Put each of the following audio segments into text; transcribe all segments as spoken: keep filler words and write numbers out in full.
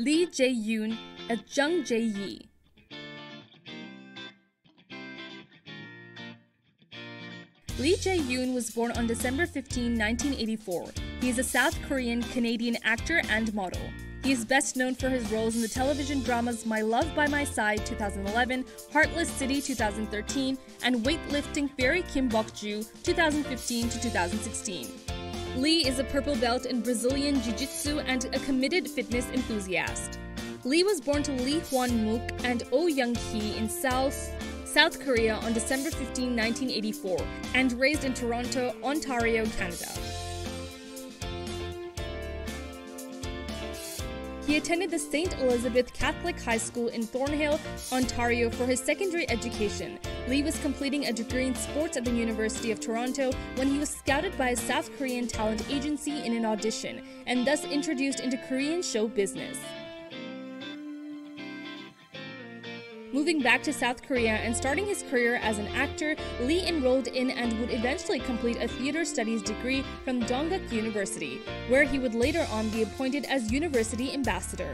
Lee Jae-yoon as Jung Jae-yi. Lee Jae-yoon was born on December fifteenth, nineteen eighty-four. He is a South Korean-Canadian actor and model. He is best known for his roles in the television dramas My Love By My Side two thousand eleven, Heartless City two thousand thirteen, and Weightlifting Fairy Kim Bok-Joo two thousand fifteen to two thousand sixteen. Lee is a purple belt in Brazilian jiu-jitsu and a committed fitness enthusiast. Lee was born to Lee Hwan-mook and Oh Young-hee in Seoul, South Korea on December fifteenth, nineteen eighty-four, and raised in Toronto, Ontario, Canada. He attended the Saint Elizabeth Catholic High School in Thornhill, Ontario for his secondary education. Lee was completing a degree in sports at the University of Toronto when he was scouted by a South Korean talent agency in an audition, and thus introduced into Korean show business. Moving back to South Korea and starting his career as an actor, Lee enrolled in and would eventually complete a theater studies degree from Dongguk University, where he would later on be appointed as university ambassador.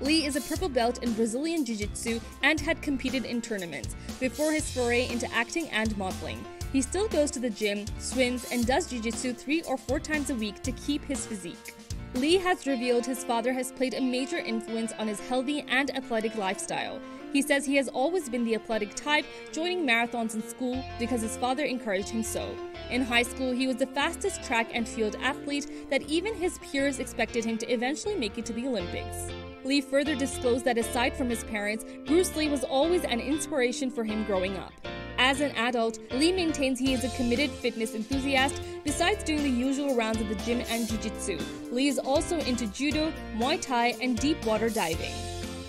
Lee is a purple belt in Brazilian jiu-jitsu and had competed in tournaments before his foray into acting and modeling. He still goes to the gym, swims, and does jiu-jitsu three or four times a week to keep his physique. Lee has revealed his father has played a major influence on his healthy and athletic lifestyle. He says he has always been the athletic type, joining marathons in school because his father encouraged him so. In high school, he was the fastest track and field athlete that even his peers expected him to eventually make it to the Olympics. Lee further disclosed that aside from his parents, Bruce Lee was always an inspiration for him growing up. As an adult, Lee maintains he is a committed fitness enthusiast. Besides doing the usual rounds at the gym and jiu-jitsu, Lee is also into judo, Muay Thai, and deep water diving.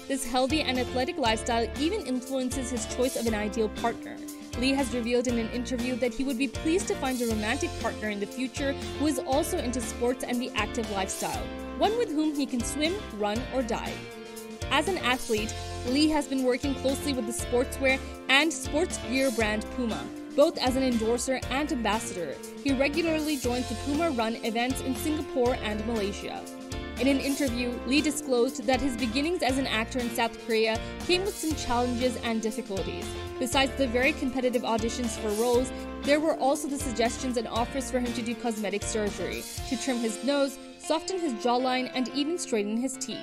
This healthy and athletic lifestyle even influences his choice of an ideal partner. Lee has revealed in an interview that he would be pleased to find a romantic partner in the future who is also into sports and the active lifestyle, one with whom he can swim, run, or dive. As an athlete, Lee has been working closely with the sportswear and sports gear brand Puma, both as an endorser and ambassador. He regularly joins the Puma Run events in Singapore and Malaysia. In an interview, Lee disclosed that his beginnings as an actor in South Korea came with some challenges and difficulties. Besides the very competitive auditions for roles, there were also the suggestions and offers for him to do cosmetic surgery, to trim his nose, soften his jawline, and even straighten his teeth.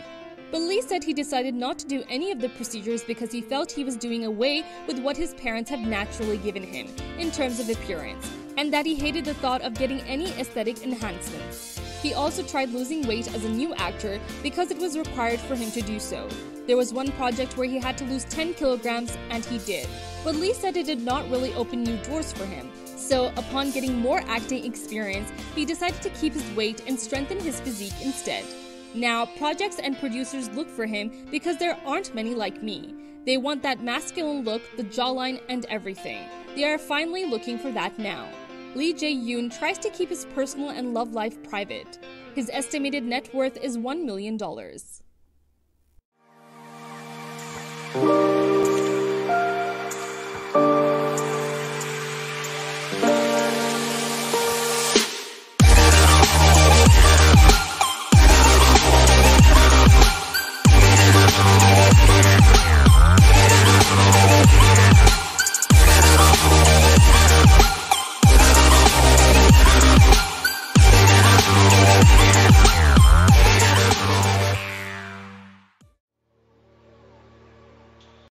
But Lee said he decided not to do any of the procedures because he felt he was doing away with what his parents have naturally given him in terms of appearance, and that he hated the thought of getting any aesthetic enhancements. He also tried losing weight as a new actor because it was required for him to do so. There was one project where he had to lose ten kilograms, and he did. But Lee said it did not really open new doors for him. So, upon getting more acting experience, he decided to keep his weight and strengthen his physique instead. Now, projects and producers look for him because there aren't many like me. They want that masculine look, the jawline, and everything. They are finally looking for that now. Lee Jae-yoon tries to keep his personal and love life private. His estimated net worth is one million dollars.